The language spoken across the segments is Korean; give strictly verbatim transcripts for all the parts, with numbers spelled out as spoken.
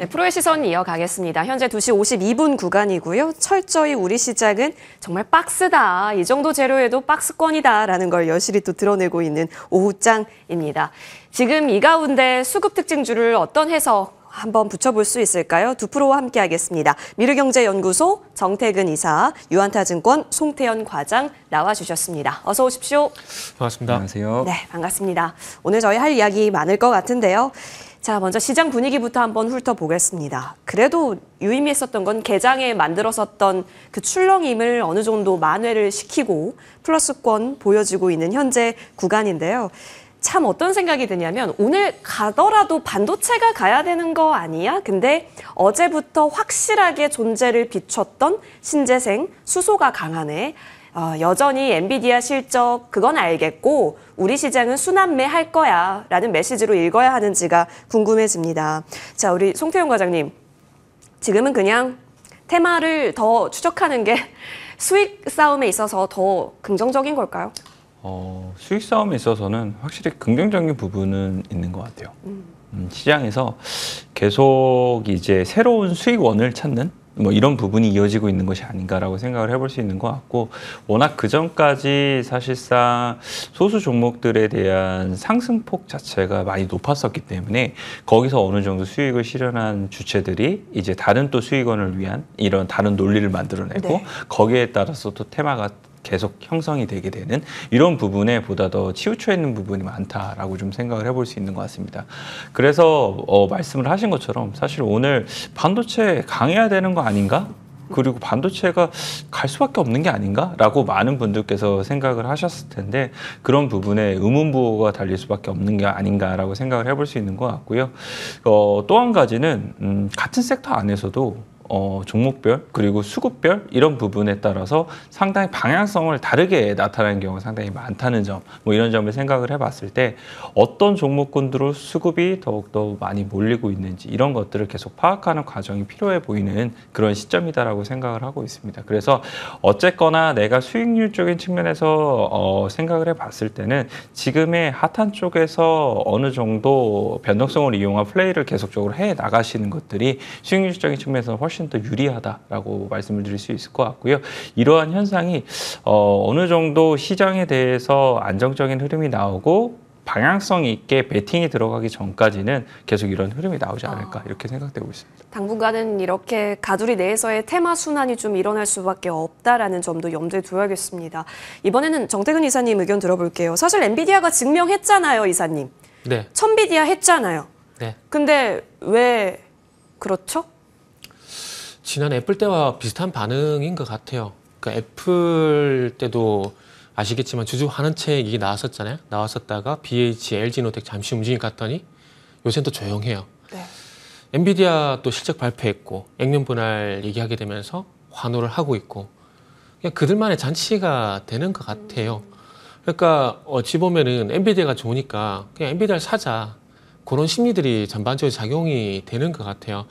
네, 프로의 시선 이어가겠습니다. 현재 두 시 오십이 분 구간이고요. 철저히 우리 시장은 정말 박스다. 이 정도 재료에도 박스권이다라는 걸 여실히 또 드러내고 있는 오후장입니다. 지금 이 가운데 수급 특징주를 어떤 해석 한번 붙여볼 수 있을까요? 두 프로와 함께하겠습니다. 미르경제연구소 정태근 이사, 유안타증권 송태현 과장 나와주셨습니다. 어서 오십시오. 반갑습니다. 안녕하세요. 네, 반갑습니다. 오늘 저희 할 이야기 많을 것 같은데요. 자, 먼저 시장 분위기부터 한번 훑어보겠습니다. 그래도 유의미했었던 건 개장에 만들었었던 그 출렁임을 어느 정도 만회를 시키고 플러스권 보여지고 있는 현재 구간인데요. 참 어떤 생각이 드냐면 오늘 가더라도 반도체가 가야 되는 거 아니야? 근데 어제부터 확실하게 존재를 비췄던 신재생, 수소가 강하네. 어, 여전히 엔비디아 실적 그건 알겠고 우리 시장은 순환매 할 거야 라는 메시지로 읽어야 하는지가 궁금해집니다. 자, 우리 송태현 과장님, 지금은 그냥 테마를 더 추적하는 게 수익 싸움에 있어서 더 긍정적인 걸까요? 어, 수익 싸움에 있어서는 확실히 긍정적인 부분은 있는 것 같아요. 음. 음, 시장에서 계속 이제 새로운 수익원을 찾는 뭐 이런 부분이 이어지고 있는 것이 아닌가라고 생각을 해볼 수 있는 것 같고, 워낙 그전까지 사실상 소수 종목들에 대한 상승폭 자체가 많이 높았었기 때문에 거기서 어느 정도 수익을 실현한 주체들이 이제 다른 또 수익원을 위한 이런 다른 논리를 만들어내고, 네, 거기에 따라서 또 테마가 계속 형성이 되게 되는 이런 부분에 보다 더 치우쳐 있는 부분이 많다라고 좀 생각을 해볼 수 있는 것 같습니다. 그래서 어, 말씀을 하신 것처럼 사실 오늘 반도체 강해야 되는 거 아닌가? 그리고 반도체가 갈 수밖에 없는 게 아닌가라고 많은 분들께서 생각을 하셨을 텐데, 그런 부분에 의문부호가 달릴 수밖에 없는 게 아닌가라고 생각을 해볼 수 있는 것 같고요. 어, 또 한 가지는 음, 같은 섹터 안에서도 어, 종목별 그리고 수급별 이런 부분에 따라서 상당히 방향성을 다르게 나타나는 경우가 상당히 많다는 점, 뭐 이런 점을 생각을 해봤을 때 어떤 종목군으로 수급이 더욱더 많이 몰리고 있는지 이런 것들을 계속 파악하는 과정이 필요해 보이는 그런 시점이다라고 생각을 하고 있습니다. 그래서 어쨌거나 내가 수익률적인 측면에서 어, 생각을 해봤을 때는 지금의 핫한 쪽에서 어느 정도 변동성을 이용한 플레이를 계속적으로 해나가시는 것들이 수익률적인 측면에서 훨씬 더 유리하다라고 말씀을 드릴 수 있을 것 같고요. 이러한 현상이 어, 어느 정도 시장에 대해서 안정적인 흐름이 나오고 방향성 있게 베팅이 들어가기 전까지는 계속 이런 흐름이 나오지 않을까, 이렇게 생각되고 있습니다. 당분간은 이렇게 가두리 내에서의 테마 순환이 좀 일어날 수밖에 없다라는 점도 염두에 두어야겠습니다. 이번에는 정태근 이사님 의견 들어볼게요. 사실 엔비디아가 증명했잖아요, 이사님. 네. 천비디아 했잖아요. 네. 근데 왜 그렇죠? 지난 애플 때와 비슷한 반응인 것 같아요. 그러니까 애플 때도 아시겠지만 주주 환원책 이게 나왔었잖아요. 나왔었다가 비 에이치, 엘지노텍 잠시 움직임 갔더니 요새는 또 조용해요. 네. 엔비디아 또 실적 발표했고 액면 분할 얘기하게 되면서 환호를 하고 있고, 그냥 그들만의 잔치가 되는 것 같아요. 그러니까 어찌 보면은 엔비디아가 좋으니까 그냥 엔비디아를 사자, 그런 심리들이 전반적으로 작용이 되는 것 같아요.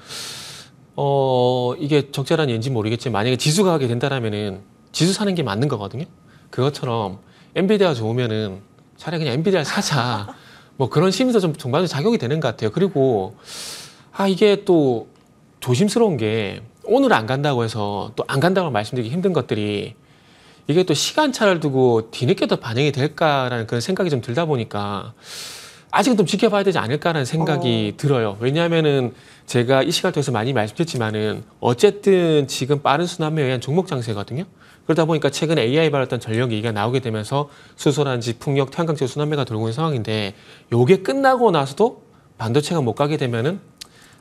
어, 이게 적절한 예인지 모르겠지만 만약에 지수가 하게 된다라면은 지수 사는 게 맞는 거거든요. 그것처럼 엔비디아가 좋으면은 차라리 그냥 엔비디아를 사자, 뭐 그런 심리도 좀 전반적으로 작용이 되는 것 같아요. 그리고 아, 이게 또 조심스러운 게 오늘 안 간다고 해서 또 안 간다고 말씀드리기 힘든 것들이 이게 또 시간차를 두고 뒤늦게 또 반영이 될까라는 그런 생각이 좀 들다 보니까 아직은 좀 지켜봐야 되지 않을까라는 생각이 어... 들어요. 왜냐하면은 제가 이 시간 통해서 많이 말씀드렸지만은 어쨌든 지금 빠른 순환매에 의한 종목 장세거든요. 그러다 보니까 최근에 에이아이 발랐던 전력 얘기가 나오게 되면서 수소라든지 풍력, 태양광 순환매가 돌고 있는 상황인데, 요게 끝나고 나서도 반도체가 못 가게 되면은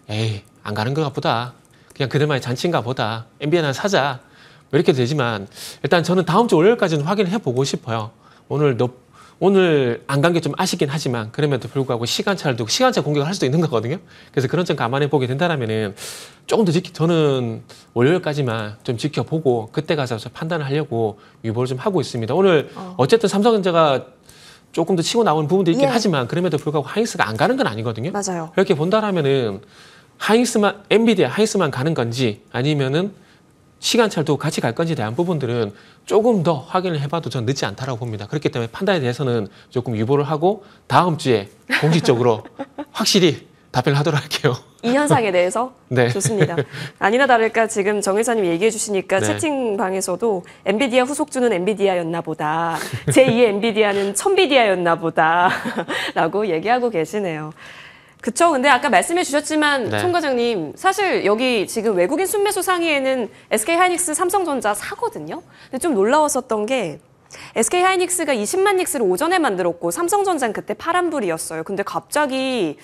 에이, 안 가는 건가 보다. 그냥 그들만의 잔치인가 보다. 엔비디아는 사자. 이렇게 되지만 일단 저는 다음 주 월요일까지는 확인을 해보고 싶어요. 오늘 너 오늘 안 간 게 좀 아쉽긴 하지만 그럼에도 불구하고 시간차를 두고 시간차 공격을 할 수도 있는 거거든요. 그래서 그런 점 감안해 보게 된다라면은 조금 더 지키, 저는 월요일까지만 좀 지켜보고 그때 가서 판단을 하려고 유보를 좀 하고 있습니다. 오늘 어. 어쨌든 삼성전자가 조금 더 치고 나오는 부분도 있긴, 예, 하지만 그럼에도 불구하고 하이닉스가 안 가는 건 아니거든요. 맞아요. 이렇게 본다라면은 하이닉스만, 엔비디아 하이닉스만 가는 건지 아니면은 시간차도 같이 갈 건지에 대한 부분들은 조금 더 확인을 해봐도 전 늦지 않다라고 봅니다. 그렇기 때문에 판단에 대해서는 조금 유보를 하고 다음 주에 공식적으로 확실히 답변을 하도록 할게요. 이 현상에 대해서 네. 좋습니다. 아니나 다를까 지금 정 회사님 얘기해 주시니까 네. 채팅방에서도 엔비디아 후속주는 엔비디아였나 보다. 제이의 엔비디아는 천비디아였나 보다. 라고 얘기하고 계시네요. 그쵸. 근데 아까 말씀해 주셨지만 네. 송 과장님 사실 여기 지금 외국인 순매수 상위에는 에스케이하이닉스, 삼성전자 사거든요. 근데 좀 놀라웠었던 게 에스케이하이닉스가 이십만 닉스를 오전에 만들었고 삼성전자는 그때 파란불이었어요. 근데 갑자기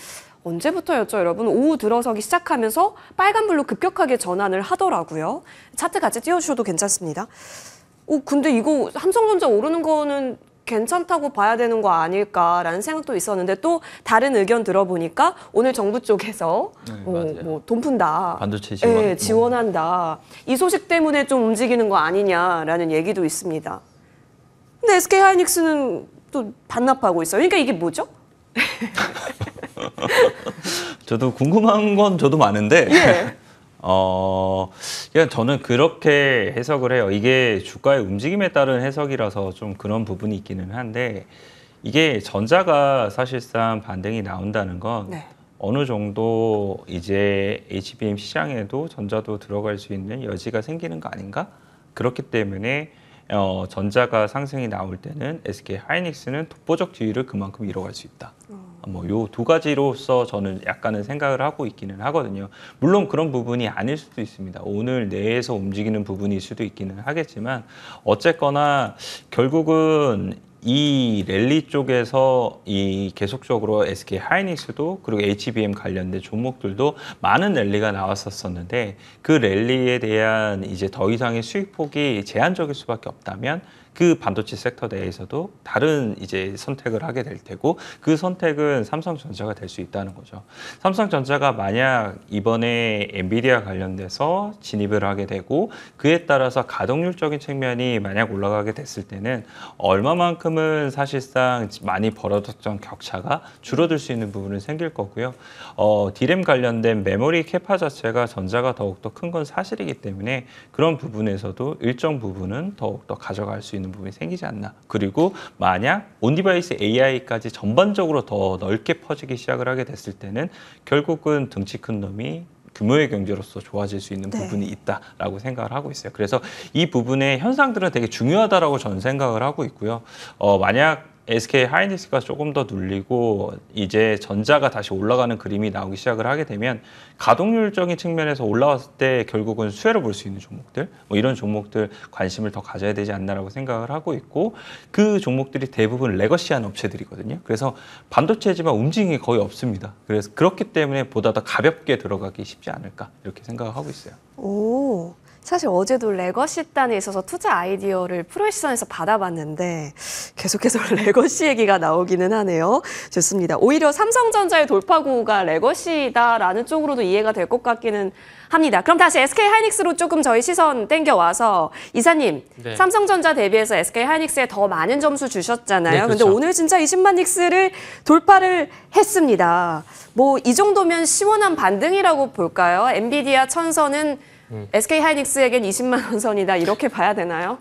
언제부터였죠, 여러분? 오후 들어서기 시작하면서 빨간불로 급격하게 전환을 하더라고요. 차트 같이 띄워주셔도 괜찮습니다. 오, 근데 이거 삼성전자 오르는 거는 괜찮다고 봐야 되는 거 아닐까라는 생각도 있었는데 또 다른 의견 들어보니까 오늘 정부 쪽에서 네, 어, 뭐 돈 푼다, 반도체 지원, 예, 지원한다. 이 소식 때문에 좀 움직이는 거 아니냐라는 얘기도 있습니다. 근데 에스케이하이닉스는 또 반납하고 있어요. 그러니까 이게 뭐죠? 저도 궁금한 건 저도 많은데 예. 어, 그냥 저는 그렇게 해석을 해요. 이게 주가의 움직임에 따른 해석이라서 좀 그런 부분이 있기는 한데 이게 전자가 사실상 반등이 나온다는 건 네. 어느 정도 이제 에이치비엠 시장에도 전자도 들어갈 수 있는 여지가 생기는 거 아닌가? 그렇기 때문에 어, 전자가 상승이 나올 때는 에스케이하이닉스는 독보적 지위를 그만큼 잃어갈 수 있다. 어. 뭐 요 두 가지로서 저는 약간은 생각을 하고 있기는 하거든요. 물론 그런 부분이 아닐 수도 있습니다. 오늘 내에서 움직이는 부분일 수도 있기는 하겠지만 어쨌거나 결국은 이 랠리 쪽에서 이 계속적으로 에스케이하이닉스도 그리고 에이치비엠 관련된 종목들도 많은 랠리가 나왔었었는데 그 랠리에 대한 이제 더 이상의 수익폭이 제한적일 수밖에 없다면 그 반도체 섹터 내에서도 다른 이제 선택을 하게 될 테고 그 선택은 삼성전자가 될 수 있다는 거죠. 삼성전자가 만약 이번에 엔비디아 관련돼서 진입을 하게 되고 그에 따라서 가동률적인 측면이 만약 올라가게 됐을 때는 얼마만큼은 사실상 많이 벌어졌던 격차가 줄어들 수 있는 부분은 생길 거고요. 어, 디램 관련된 메모리 캐파 자체가 전자가 더욱더 큰 건 사실이기 때문에 그런 부분에서도 일정 부분은 더욱더 가져갈 수 있는 부분이 생기지 않나. 그리고 만약 온디바이스 에이아이까지 전반적으로 더 넓게 퍼지기 시작을 하게 됐을 때는 결국은 등치 큰 놈이 규모의 경제로서 좋아질 수 있는 네. 부분이 있다라고 생각을 하고 있어요. 그래서 이 부분의 현상들은 되게 중요하다라고 저는 생각을 하고 있고요. 어, 만약 에스케이하이닉스가 조금 더 눌리고 이제 전자가 다시 올라가는 그림이 나오기 시작을 하게 되면 가동률적인 측면에서 올라왔을 때 결국은 수혜를 볼 수 있는 종목들 뭐 이런 종목들 관심을 더 가져야 되지 않나라고 생각을 하고 있고 그 종목들이 대부분 레거시한 업체들이거든요. 그래서 반도체지만 움직임이 거의 없습니다. 그래서 그렇기 때문에 보다 더 가볍게 들어가기 쉽지 않을까 이렇게 생각하고 있어요. 오, 사실 어제도 레거시 단에 있어서 투자 아이디어를 프로의 시선에서 받아봤는데 계속해서 레거시 얘기가 나오기는 하네요. 좋습니다. 오히려 삼성전자의 돌파구가 레거시다라는 쪽으로도 이해가 될 것 같기는 합니다. 그럼 다시 에스케이하이닉스로 조금 저희 시선 땡겨와서 이사님, 네. 삼성전자 대비해서 에스케이하이닉스에 더 많은 점수 주셨잖아요. 네, 그렇죠. 근데 오늘 진짜 이십만 닉스를 돌파를 했습니다. 뭐 이 정도면 시원한 반등이라고 볼까요? 엔비디아 천선은 음. 에스케이하이닉스에겐 이십만 원 선이다 이렇게 봐야 되나요?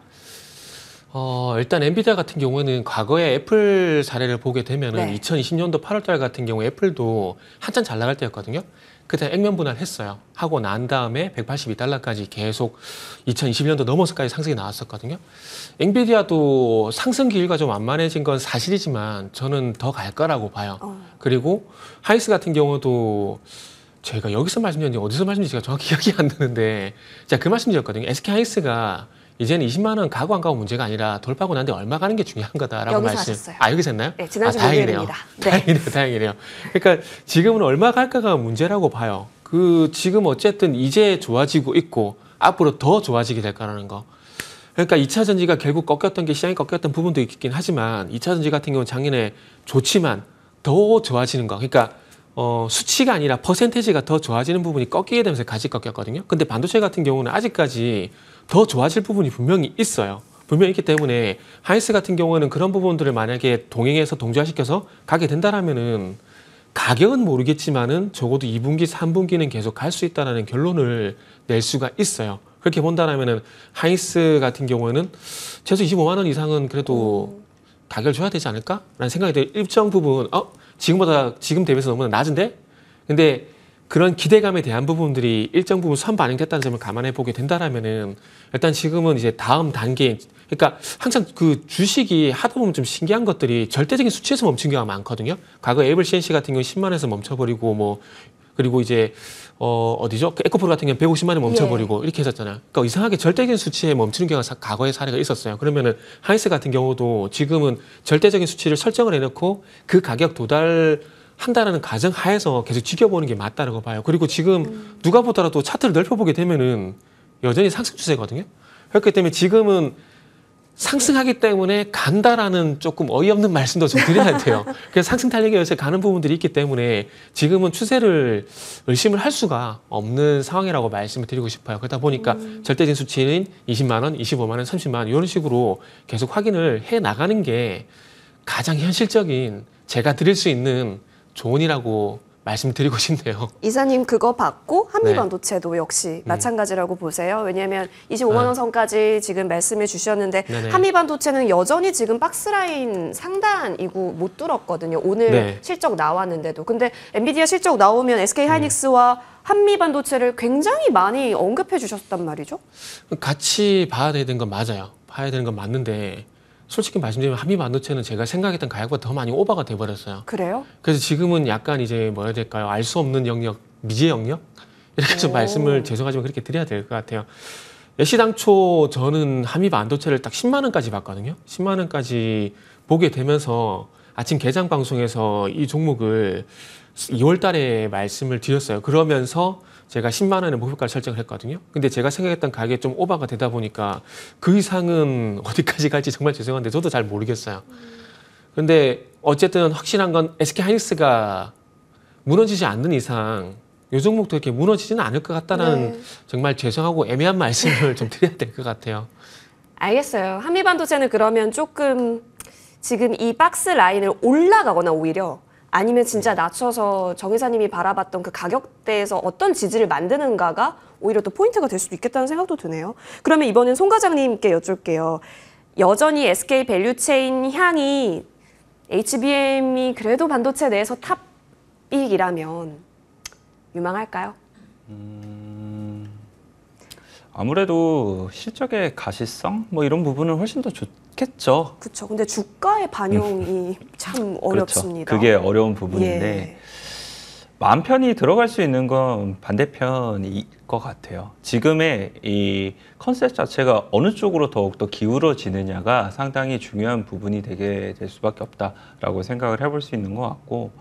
어, 일단 엔비디아 같은 경우에는 과거에 애플 사례를 보게 되면 네. 이천이십 년도 팔월 달 같은 경우 애플도 한참 잘 나갈 때였거든요. 그때 액면 분할했어요. 하고 난 다음에 백팔십이 달러까지 계속 이천이십 년도 넘어서까지 상승이 나왔었거든요. 엔비디아도 상승 기류가 좀 완만해진 건 사실이지만 저는 더 갈 거라고 봐요. 어. 그리고 하이스 같은 경우도 제가 여기서 말씀드렸는지 어디서 말씀드렸는지 정확히 기억이 안 나는데 제가 그 말씀드렸거든요. 에스케이하이닉스가 이제는 이십만 원 가고 안 가고 문제가 아니라 돌파하고 난 데 얼마 가는 게 중요한 거다라고 말씀. 하셨어요. 아, 여기서 했나요? 네, 지난주 아, 다행이네요. 네. 다행이네요. 다행이네요. 그러니까 지금은 얼마 갈까가 문제라고 봐요. 그 지금 어쨌든 이제 좋아지고 있고 앞으로 더 좋아지게 될 거라는 거. 그러니까 이차 전지가 결국 꺾였던 게 시장이 꺾였던 부분도 있긴 하지만 이차 전지 같은 경우는 작년에 좋지만 더 좋아지는 거. 그러니까 어, 수치가 아니라 퍼센테이지가 더 좋아지는 부분이 꺾이게 되면서 같이 꺾였거든요. 근데 반도체 같은 경우는 아직까지 더 좋아질 부분이 분명히 있어요. 분명히 있기 때문에 하이스 같은 경우는 그런 부분들을 만약에 동행해서 동조화시켜서 가게 된다라면은 가격은 모르겠지만은 적어도 이분기, 삼분기는 계속 갈 수 있다라는 결론을 낼 수가 있어요. 그렇게 본다라면은 하이스 같은 경우에는 최소 이십오만 원 이상은 그래도 가격을 줘야 되지 않을까라는 생각이 들 일정 부분 어? 지금보다 지금 대비해서 너무나 낮은데 근데 그런 기대감에 대한 부분들이 일정 부분 선반영됐다는 점을 감안해 보게 된다라면은 일단 지금은 이제 다음 단계, 그러니까 항상 그 주식이 하다 보면 좀 신기한 것들이 절대적인 수치에서 멈춘 경우가 많거든요. 과거 에이블 씨엔씨 같은 경우는 십만에서 멈춰버리고 뭐 그리고 이제 어 어디죠? 에코프로 같은 경우는 백오십만에 멈춰버리고 예. 이렇게 했었잖아요. 그러니까 이상하게 절대적인 수치에 멈추는 경우가 사, 과거의 사례가 있었어요. 그러면은 하이닉스 같은 경우도 지금은 절대적인 수치를 설정을 해놓고 그 가격 도달 한다라는 가정 하에서 계속 지켜보는 게 맞다라고 봐요. 그리고 지금 음. 누가 보더라도 차트를 넓혀보게 되면은 여전히 상승 추세거든요. 그렇기 때문에 지금은 상승하기 때문에 간다라는 조금 어이없는 말씀도 좀 드려야 돼요. 그래서 상승 탄력에 요새 가는 부분들이 있기 때문에 지금은 추세를 의심을 할 수가 없는 상황이라고 말씀을 드리고 싶어요. 그러다 보니까 음. 절대적인 수치인 이십만 원, 이십오만 원, 삼십만 원 이런 식으로 계속 확인을 해나가는 게 가장 현실적인 제가 드릴 수 있는 조언이라고 말씀드리고 싶네요. 이사님 그거 받고 한미반도체도 네. 역시 마찬가지라고 음. 보세요. 왜냐하면 이십오만 원 선까지 지금 말씀해 주셨는데 네네. 한미반도체는 여전히 지금 박스라인 상단이고 못 뚫었거든요. 오늘 네. 실적 나왔는데도. 근데 엔비디아 실적 나오면 에스케이하이닉스와 음. 한미반도체를 굉장히 많이 언급해 주셨단 말이죠. 같이 봐야 되는 건 맞아요. 봐야 되는 건 맞는데 솔직히 말씀드리면 한미반도체는 제가 생각했던 가격보다 더 많이 오버가 돼버렸어요. 그래요? 그래서 지금은 약간 이제 뭐 해야 될까요? 알 수 없는 영역, 미지의 영역? 이렇게 좀 말씀을 죄송하지만 그렇게 드려야 될 것 같아요. 애시당초 저는 한미반도체를 딱 십만 원까지 봤거든요. 십만 원까지 보게 되면서 아침 개장 방송에서 이 종목을 이월 달에 말씀을 드렸어요. 그러면서 제가 십만 원의 목표가를 설정을 했거든요. 근데 제가 생각했던 가격이 좀 오버가 되다 보니까 그 이상은 어디까지 갈지 정말 죄송한데 저도 잘 모르겠어요. 근데 어쨌든 확실한 건 에스케이하이닉스가 무너지지 않는 이상 이 종목도 이렇게 무너지지는 않을 것 같다는 네. 정말 죄송하고 애매한 말씀을 좀 드려야 될 것 같아요. 알겠어요. 한미반도체는 그러면 조금 지금 이 박스 라인을 올라가거나 오히려 아니면 진짜 낮춰서 정 회사님이 바라봤던 그 가격대에서 어떤 지지를 만드는가가 오히려 또 포인트가 될 수도 있겠다는 생각도 드네요. 그러면 이번엔 송 과장님께 여쭐게요. 여전히 에스케이 밸류체인 향이 에이치비엠이 그래도 반도체 내에서 탑 이라면 유망할까요? 음, 아무래도 실적의 가시성 뭐 이런 부분은 훨씬 더 좋 그렇죠. 그렇죠. 근데 주가의 반영이 참 어렵습니다. 그렇죠. 그게 어려운 부분인데 예. 마음 편히 들어갈 수 있는 건 반대편일 것 같아요. 지금의 이 컨셉 자체가 어느 쪽으로 더욱더 기울어지느냐가 상당히 중요한 부분이 되게 될 수밖에 없다라고 생각을 해볼 수 있는 것 같고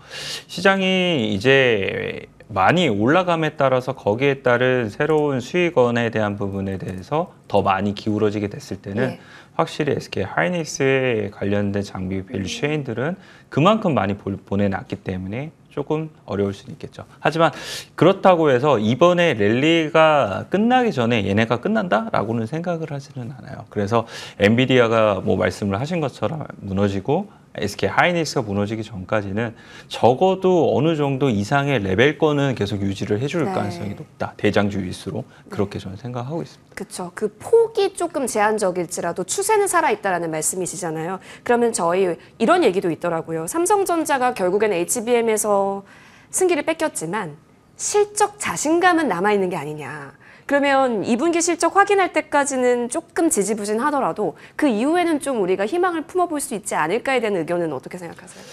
시장이 이제 많이 올라감에 따라서 거기에 따른 새로운 수익원에 대한 부분에 대해서 더 많이 기울어지게 됐을 때는 예. 확실히 에스케이하이닉스에 관련된 장비 밸류체인들은 그만큼 많이 보내놨기 때문에 조금 어려울 수는 있겠죠. 하지만 그렇다고 해서 이번에 랠리가 끝나기 전에 얘네가 끝난다라고는 생각을 하지는 않아요. 그래서 엔비디아가 뭐 말씀을 하신 것처럼 무너지고 에스케이하이닉스가 무너지기 전까지는 적어도 어느 정도 이상의 레벨권은 계속 유지를 해줄 네. 가능성이 높다. 대장주일수록 그렇게 저는 생각하고 있습니다. 그렇죠. 그 폭이 조금 제한적일지라도 추세는 살아있다라는 말씀이시잖아요. 그러면 저희 이런 얘기도 있더라고요. 삼성전자가 결국엔 에이치비엠에서 승기를 뺏겼지만 실적 자신감은 남아있는 게 아니냐. 그러면 이 분기 실적 확인할 때까지는 조금 지지부진하더라도 그 이후에는 좀 우리가 희망을 품어볼 수 있지 않을까에 대한 의견은 어떻게 생각하세요?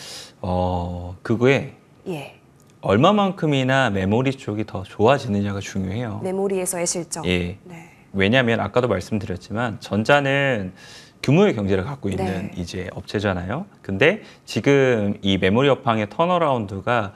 어, 그거에 예. 얼마만큼이나 메모리 쪽이 더 좋아지느냐가 중요해요. 메모리에서의 실적. 예. 네. 왜냐하면 아까도 말씀드렸지만 전자는 규모의 경제를 갖고 있는 네. 이제 업체잖아요. 근데 지금 이 메모리 업황의 턴어라운드가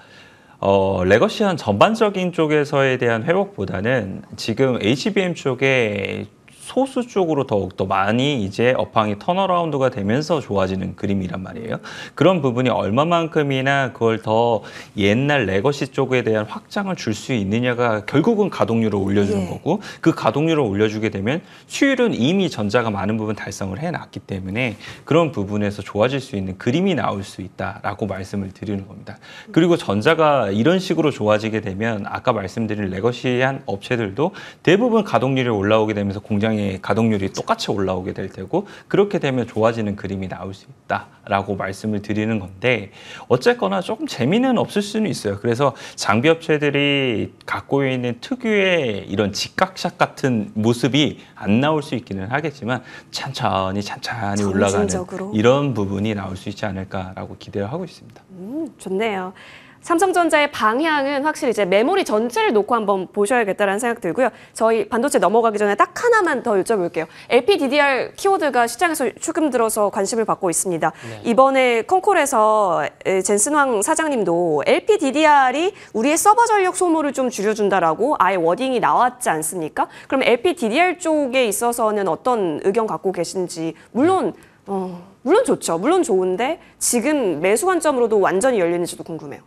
어, 레거시한 전반적인 쪽에서에 대한 회복보다는 지금 에이치비엠 쪽에 소수 쪽으로 더욱더 많이 이제 업황이 턴어라운드가 되면서 좋아지는 그림이란 말이에요. 그런 부분이 얼마만큼이나 그걸 더 옛날 레거시 쪽에 대한 확장을 줄 수 있느냐가 결국은 가동률을 올려주는 예. 거고 그 가동률을 올려주게 되면 수율은 이미 전자가 많은 부분 달성을 해놨기 때문에 그런 부분에서 좋아질 수 있는 그림이 나올 수 있다라고 말씀을 드리는 겁니다. 그리고 전자가 이런 식으로 좋아지게 되면 아까 말씀드린 레거시한 업체들도 대부분 가동률이 올라오게 되면서 공장이 시장의 가동률이 똑같이 올라오게 될 테고 그렇게 되면 좋아지는 그림이 나올 수 있다라고 말씀을 드리는 건데 어쨌거나 조금 재미는 없을 수는 있어요. 그래서 장비 업체들이 갖고 있는 특유의 이런 직각샷 같은 모습이 안 나올 수 있기는 하겠지만 천천히 천천히 올라가는 이런 부분이 나올 수 있지 않을까라고 기대를 하고 있습니다. 음, 좋네요. 삼성전자의 방향은 확실히 이제 메모리 전체를 놓고 한번 보셔야겠다라는 생각 들고요. 저희 반도체 넘어가기 전에 딱 하나만 더 여쭤볼게요. 엘피디디알 키워드가 시장에서 최근 들어서 관심을 받고 있습니다. 네. 이번에 콩콜에서 젠슨왕 사장님도 엘피디디알이 우리의 서버 전력 소모를 좀 줄여준다라고 아예 워딩이 나왔지 않습니까? 그럼 엘피디디알 쪽에 있어서는 어떤 의견 갖고 계신지, 물론 어, 물론 좋죠. 물론 좋은데 지금 매수 관점으로도 완전히 열리는지도 궁금해요.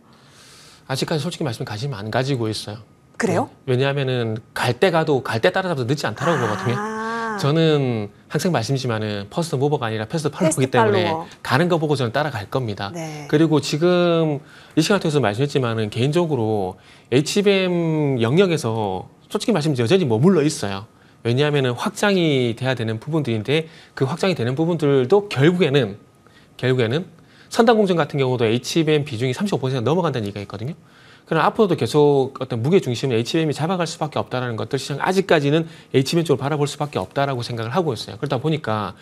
아직까지 솔직히 말씀드리면 관심 안 가지고 있어요. 그래요? 네. 왜냐하면은 갈 때 가도 갈 때 따라잡아서 늦지 않더라고요. 아 같으면 저는 항상 말씀이지만은 퍼스트 모버가 아니라 퍼스트 팔로우기 때문에 팔로워. 가는 거 보고 저는 따라갈 겁니다. 네. 그리고 지금 이 시간을 통해서 말씀했지만은 개인적으로 에이치비엠 영역에서 솔직히 말씀드리면 여전히 머물러 있어요. 왜냐하면은 확장이 돼야 되는 부분들인데 그 확장이 되는 부분들도 결국에는 결국에는 선단공정 같은 경우도 에이치비엠 비중이 삼십오 퍼센트가 넘어간다는 얘기가 있거든요. 그러나 앞으로도 계속 어떤 무게중심을 에이치비엠이 잡아갈 수밖에 없다는 것들 시장 아직까지는 에이치비엠 쪽으로 바라볼 수밖에 없다라고 생각을 하고 있어요. 그러다 보니까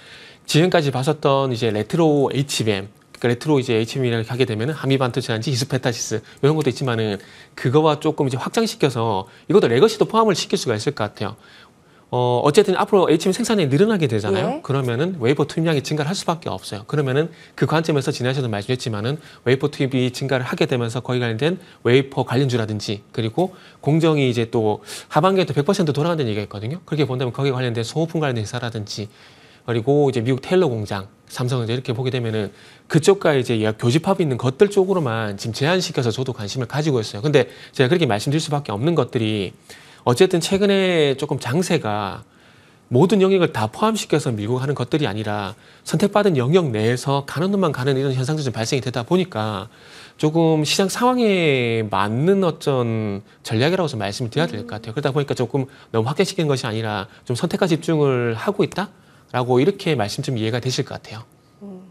지금까지 봤었던 이제 레트로 에이치비엠, 그러니까 레트로 이제 에이치비엠이라고 하게 되면은 하미반트제한지 이스페타시스 이런 것도 있지만은 그거와 조금 이제 확장시켜서 이것도 레거시도 포함을 시킬 수가 있을 것 같아요. 어, 어쨌든 앞으로 에이치비엠 생산량이 늘어나게 되잖아요. 예. 그러면은 웨이퍼 투입량이 증가를 할 수밖에 없어요. 그러면은 그 관점에서 지난주에도 말씀했지만은 웨이퍼 투입이 증가를 하게 되면서 거기 관련된 웨이퍼 관련주라든지 그리고 공정이 이제 또 하반기에 또 백 퍼센트 돌아간다는 얘기가 있거든요. 그렇게 본다면 거기에 관련된 소모품 관련된 회사라든지 그리고 이제 미국 테일러 공장, 삼성전자 이렇게 보게 되면은 그쪽과 이제 교집합이 있는 것들 쪽으로만 지금 제한시켜서 저도 관심을 가지고 있어요. 근데 제가 그렇게 말씀드릴 수밖에 없는 것들이 어쨌든 최근에 조금 장세가 모든 영역을 다 포함시켜서 밀고 가는 것들이 아니라 선택받은 영역 내에서 가는 놈만 가는 이런 현상들이 좀 발생이 되다 보니까 조금 시장 상황에 맞는 어떤 전략이라고 좀 말씀을 드려야 될 것 같아요. 그러다 보니까 조금 너무 확대시키는 것이 아니라 좀 선택과 집중을 하고 있다라고 이렇게 말씀 좀 이해가 되실 것 같아요. 음,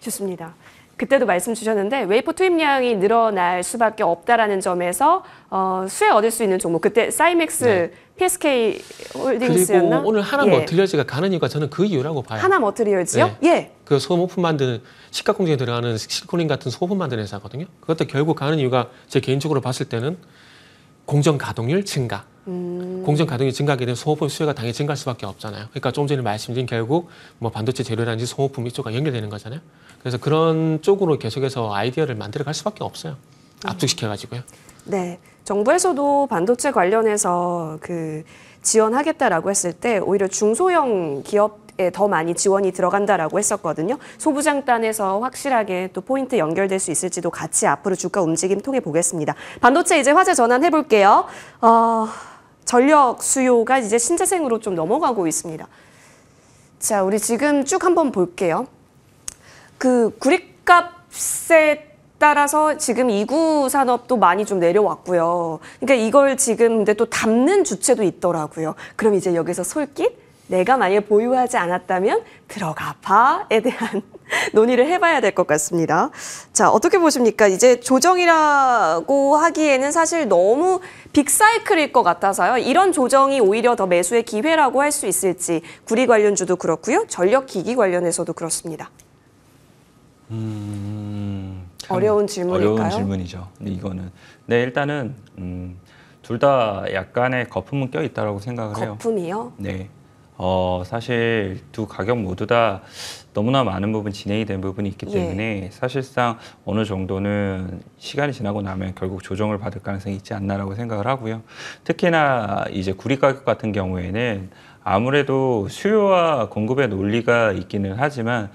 좋습니다. 그때도 말씀 주셨는데 웨이퍼 투입량이 늘어날 수밖에 없다라는 점에서 어, 수혜 얻을 수 있는 종목, 그때 사이맥스, 네. 피에스케이 홀딩스였나? 그리고 오늘 하남 머트리얼즈가 예. 가는 이유가 저는 그 이유라고 봐요. 하남 머트리얼즈요? 네. 예. 그 소모품 만드는 시가공정에 들어가는 실리콘인 같은 소모품 만드는 회사거든요. 그것도 결국 가는 이유가 제 개인적으로 봤을 때는 공정 가동률 증가. 음... 공정 가동률이 증가하게 되면 소모품 수요가 당연히 증가할 수밖에 없잖아요. 그러니까 좀 전에 말씀드린 결국 뭐 반도체 재료라든지 소모품 이쪽과 연결되는 거잖아요. 그래서 그런 쪽으로 계속해서 아이디어를 만들어갈 수밖에 없어요. 압축시켜가지고요. 네, 정부에서도 반도체 관련해서 그 지원하겠다라고 했을 때 오히려 중소형 기업에 더 많이 지원이 들어간다라고 했었거든요. 소부장단에서 확실하게 또 포인트 연결될 수 있을지도 같이 앞으로 주가 움직임 통해 보겠습니다. 반도체 이제 화제 전환해볼게요. 어, 전력 수요가 이제 신재생으로 좀 넘어가고 있습니다. 자, 우리 지금 쭉 한번 볼게요. 그 구리값에 따라서 지금 이구 산업도 많이 좀 내려왔고요. 그러니까 이걸 지금 근데 또 담는 주체도 있더라고요. 그럼 이제 여기서 솔깃? 내가 만약에 보유하지 않았다면 들어가 봐에 대한 논의를 해봐야 될 것 같습니다. 자, 어떻게 보십니까? 이제 조정이라고 하기에는 사실 너무 빅사이클일 것 같아서요. 이런 조정이 오히려 더 매수의 기회라고 할 수 있을지, 구리 관련주도 그렇고요. 전력기기 관련해서도 그렇습니다. 음, 어려운 질문일까요? 어려운 질문이죠. 이거는 네 일단은 음, 둘 다 약간의 거품은 껴 있다라고 생각을 해요. 거품이요? 네. 어, 사실 두 가격 모두 다 너무나 많은 부분 진행이 된 부분이 있기 때문에 예. 사실상 어느 정도는 시간이 지나고 나면 결국 조정을 받을 가능성이 있지 않나라고 생각을 하고요. 특히나 이제 구리 가격 같은 경우에는 아무래도 수요와 공급의 논리가 있기는 하지만.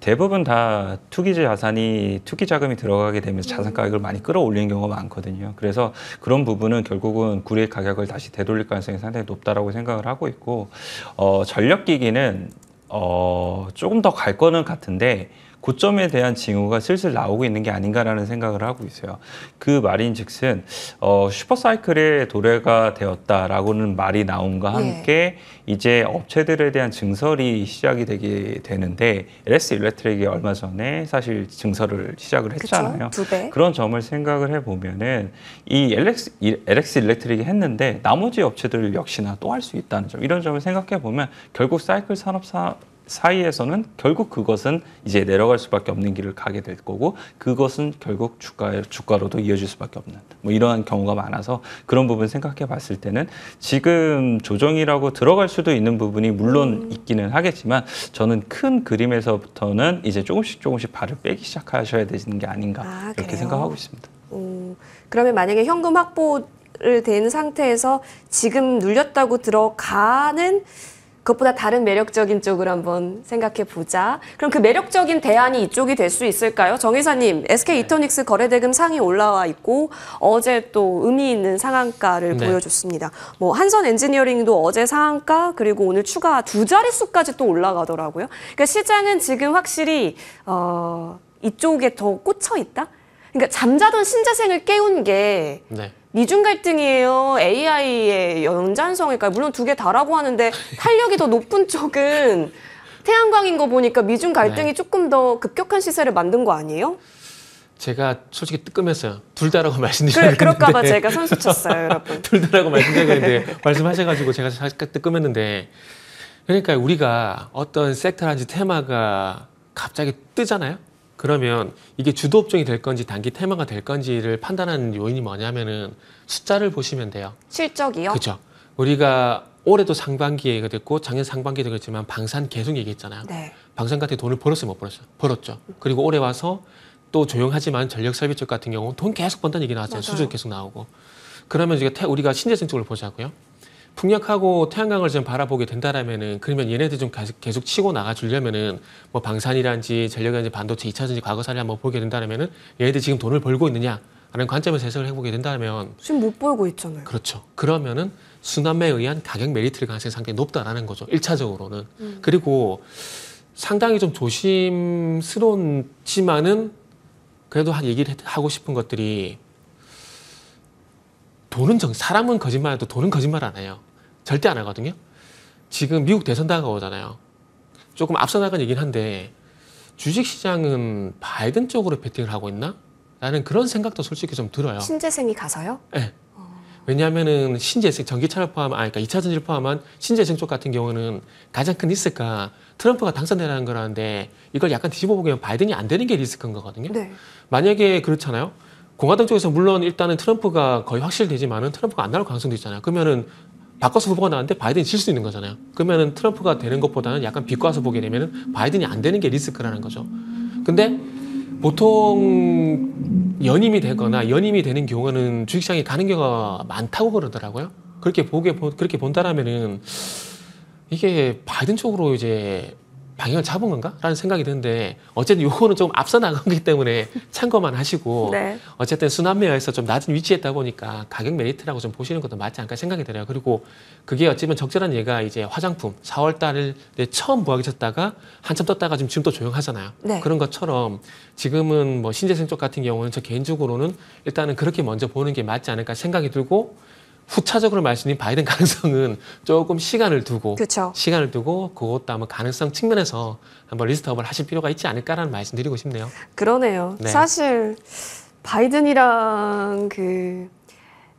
대부분 다 투기 자산이, 투기 자금이 들어가게 되면서 자산 가격을 많이 끌어올리는 경우가 많거든요. 그래서 그런 부분은 결국은 구리 가격을 다시 되돌릴 가능성이 상당히 높다라고 생각을 하고 있고, 어, 전력기기는, 어, 조금 더 갈 거는 같은데, 고점에 대한 징후가 슬슬 나오고 있는 게 아닌가라는 생각을 하고 있어요. 그 말인즉슨 어, 슈퍼사이클의 도래가 되었다라고는 말이 나옴과 함께 예. 이제 업체들에 대한 증설이 시작이 되게 되는데 엘에스 일렉트릭이 얼마 전에 사실 증설을 시작을 했잖아요. 그쵸? 두 배. 그런 점을 생각을 해보면은 이 엘엑스 일렉트릭이 했는데 나머지 업체들 역시나 또 할 수 있다는 점, 이런 점을 생각해보면 결국 사이클 산업 사, 사이에서는 결국 그것은 이제 내려갈 수밖에 없는 길을 가게 될 거고, 그것은 결국 주가, 주가로도 이어질 수밖에 없는 뭐 이러한 경우가 많아서 그런 부분 생각해 봤을 때는 지금 조정이라고 들어갈 수도 있는 부분이 물론 있기는 하겠지만 저는 큰 그림에서부터는 이제 조금씩 조금씩 발을 빼기 시작하셔야 되는 게 아닌가 아, 이렇게 생각하고 있습니다. 음, 그러면 만약에 현금 확보를 된 상태에서 지금 눌렸다고 들어가는 그것보다 다른 매력적인 쪽을 한번 생각해 보자. 그럼 그 매력적인 대안이 이쪽이 될 수 있을까요? 정 회사님, 에스케이이터닉스 거래대금 상이 올라와 있고 어제 또 의미 있는 상한가를 네. 보여줬습니다. 뭐 한선 엔지니어링도 어제 상한가, 그리고 오늘 추가 두 자릿수까지 또 올라가더라고요. 그러니까 시장은 지금 확실히 어, 이쪽에 더 꽂혀 있다? 그러니까 잠자던 신재생을 깨운 게 네. 미중 갈등이에요? 에이아이의 연장성일까요? 물론 두 개 다라고 하는데 탄력이 더 높은 쪽은 태양광인 거 보니까 미중 갈등이 네. 조금 더 급격한 시세를 만든 거 아니에요? 제가 솔직히 뜨끔했어요. 둘 다라고 말씀드렸는데. 그래, 그럴까 봐 제가 선수 쳤어요, 여러분. 둘 다라고 말씀드렸는데 말씀하셔가지고 제가 사실 뜨끔했는데, 그러니까 우리가 어떤 섹터라든지 테마가 갑자기 뜨잖아요? 그러면 이게 주도 업종이 될 건지 단기 테마가 될 건지를 판단하는 요인이 뭐냐면은 숫자를 보시면 돼요. 실적이요? 그렇죠. 우리가 올해도 상반기에 이거 됐고 작년 상반기에도 그랬지만 방산 계속 얘기했잖아요. 네. 방산 같은 돈을 벌었어요, 못 벌었어요? 벌었죠. 그리고 올해 와서 또 조용하지만 전력 설비 쪽 같은 경우는 돈 계속 번다는 얘기 나왔잖아요. 수주 계속 나오고. 그러면 우리가 신재생 쪽을 보자고요. 풍력하고 태양광을 좀 바라보게 된다라면은, 그러면 얘네들 좀 계속, 계속 치고 나가주려면은, 뭐 방산이란지, 전력이란지, 반도체, 이차전지, 과거사를 한번 보게 된다라면은, 얘네들 지금 돈을 벌고 있느냐라는 관점에서 해석을 해보게 된다면. 지금 못 벌고 있잖아요. 그렇죠. 그러면은 순환매에 의한 가격 메리트를 가능성이 상당히 높다라는 거죠. 일차적으로는. 음. 그리고 상당히 좀 조심스러운지만은, 그래도 한 얘기를 하고 싶은 것들이, 돈은 정, 사람은 거짓말해도 돈은 거짓말 안 해요. 절대 안 하거든요. 지금 미국 대선 다가오잖아요. 조금 앞서 나간 얘기긴 한데 주식시장은 바이든 쪽으로 베팅을 하고 있나? 라는 그런 생각도 솔직히 좀 들어요. 신재생이 가서요? 네. 어... 왜냐하면은 신재생, 전기차를 포함한, 아니, 그러니까 이차전지를 포함한 신재생 쪽 같은 경우는 가장 큰 리스크가 트럼프가 당선되라는 거라는데, 이걸 약간 뒤집어 보면 바이든이 안 되는 게 리스크인 거거든요. 네. 만약에 그렇잖아요. 공화당 쪽에서 물론 일단은 트럼프가 거의 확실되지만은 트럼프가 안 나올 가능성도 있잖아요. 그러면은 바꿔서 후보가 나왔는데 바이든이 질 수 있는 거잖아요. 그러면은 트럼프가 되는 것보다는 약간 비과서 보게 되면은 바이든이 안 되는 게 리스크라는 거죠. 근데 보통 연임이 되거나 연임이 되는 경우는 주식시장에 가는 경우가 많다고 그러더라고요. 그렇게 보게, 그렇게 본다라면은 이게 바이든 쪽으로 이제 방향을 잡은 건가? 라는 생각이 드는데, 어쨌든 요거는 좀 앞서 나가기 때문에 참고만 하시고 네. 어쨌든 순환매에서 좀 낮은 위치에 있다 보니까 가격 메리트라고 좀 보시는 것도 맞지 않을까 생각이 들어요. 그리고 그게 어찌면 적절한 얘가 이제 화장품 사월 달에 처음 부각이 쳤다가 한참 떴다가 지금 또 조용하잖아요. 네. 그런 것처럼 지금은 뭐 신재생 쪽 같은 경우는 저 개인적으로는 일단은 그렇게 먼저 보는 게 맞지 않을까 생각이 들고, 후차적으로 말씀드린 바이든 가능성은 조금 시간을 두고 그쵸. 시간을 두고 그것도 아마 가능성 측면에서 한번 리스트업을 하실 필요가 있지 않을까라는 말씀 드리고 싶네요. 그러네요. 네. 사실 바이든이랑 그,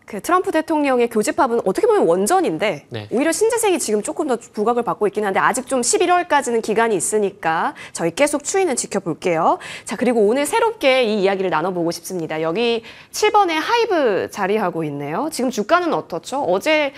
그 트럼프 대통령의 교집합은 어떻게 보면 원전인데 네. 오히려 신재생이 지금 조금 더 부각을 받고 있긴 한데 아직 좀 십일월까지는 기간이 있으니까 저희 계속 추이는 지켜볼게요. 자, 그리고 오늘 새롭게 이 이야기를 나눠보고 싶습니다. 여기 칠 번에 하이브 자리하고 있네요. 지금 주가는 어떻죠? 어제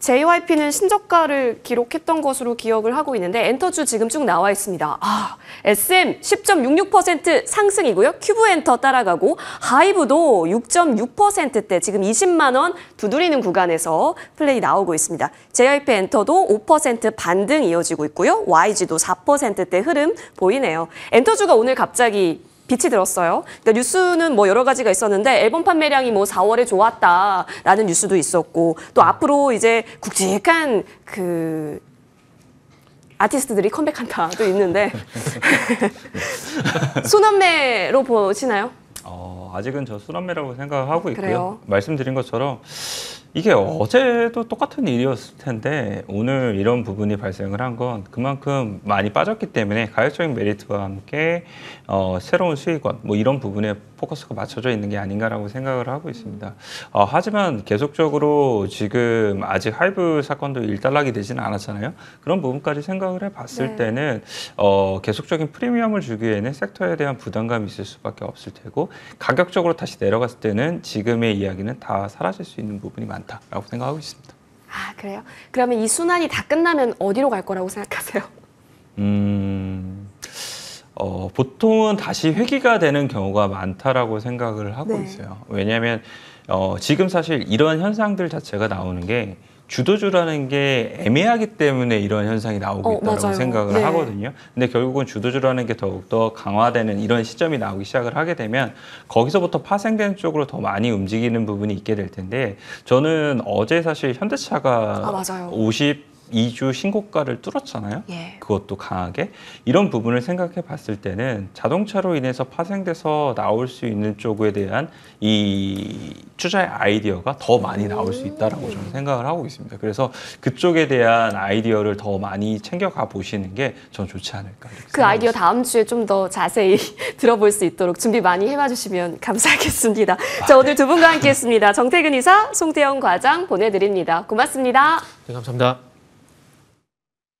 제이와이피는 신저가를 기록했던 것으로 기억을 하고 있는데 엔터주 지금 쭉 나와 있습니다. 아, 에스엠 십 점 육육 퍼센트 상승이고요. 큐브엔터 따라가고 하이브도 육 점 육 퍼센트대 지금 이십만 원 두드리는 구간에서 플레이 나오고 있습니다. 제이와이피 엔터도 오 퍼센트 반등 이어지고 있고요. 와이지도 사 퍼센트대 흐름 보이네요. 엔터주가 오늘 갑자기 빛이 들었어요. 그러니까 뉴스는 뭐 여러 가지가 있었는데 앨범 판매량이 뭐 사월에 좋았다라는 뉴스도 있었고, 또 앞으로 이제 굵직한 그 아티스트들이 컴백한다도 있는데 순환매로 보시나요? 어, 아직은 저 순환매라고 생각하고 있고요. 그래요. 말씀드린 것처럼 이게 어제도 똑같은 일이었을 텐데 오늘 이런 부분이 발생을 한 건 그만큼 많이 빠졌기 때문에 가격적인 메리트와 함께 어, 새로운 수익원 뭐 이런 부분에 포커스가 맞춰져 있는 게 아닌가라고 생각을 하고 있습니다. 어, 하지만 계속적으로 지금 아직 하이브 사건도 일단락이 되지는 않았잖아요. 그런 부분까지 생각을 해봤을 네. 때는 어, 계속적인 프리미엄을 주기에는 섹터에 대한 부담감이 있을 수밖에 없을 테고 가격적으로 다시 내려갔을 때는 지금의 이야기는 다 사라질 수 있는 부분이 많습니다. 라고 생각하고 있습니다. 아, 그래요? 그러면 이 순환이 다 끝나면 어디로 갈 거라고 생각하세요? 음, 어, 보통은 다시 회귀가 되는 경우가 많다라고 생각을 하고 네. 있어요. 왜냐하면 어, 지금 사실 이런 현상들 자체가 나오는 게 주도주라는 게 애매하기 때문에 이런 현상이 나오고 어, 있다고 생각을 네. 하거든요. 근데 결국은 주도주라는 게 더욱더 강화되는 이런 시점이 나오기 시작을 하게 되면 거기서부터 파생되는 쪽으로 더 많이 움직이는 부분이 있게 될 텐데 저는 어제 사실 현대차가 아, 맞아요. 오십이 주 신고가를 뚫었잖아요. 예. 그것도 강하게. 이런 부분을 생각해 봤을 때는 자동차로 인해서 파생돼서 나올 수 있는 쪽에 대한 이 투자의 아이디어가 더 많이 나올 수 있다라고 저는 생각을 하고 있습니다. 그래서 그쪽에 대한 아이디어를 더 많이 챙겨가 보시는 게 전 좋지 않을까. 그 아이디어 있습니다. 다음 주에 좀 더 자세히 들어볼 수 있도록 준비 많이 해봐 주시면 감사하겠습니다. 아, 자, 오늘 두 분과 함께했습니다. 정태근 이사, 송태현 과장 보내드립니다. 고맙습니다. 네, 감사합니다.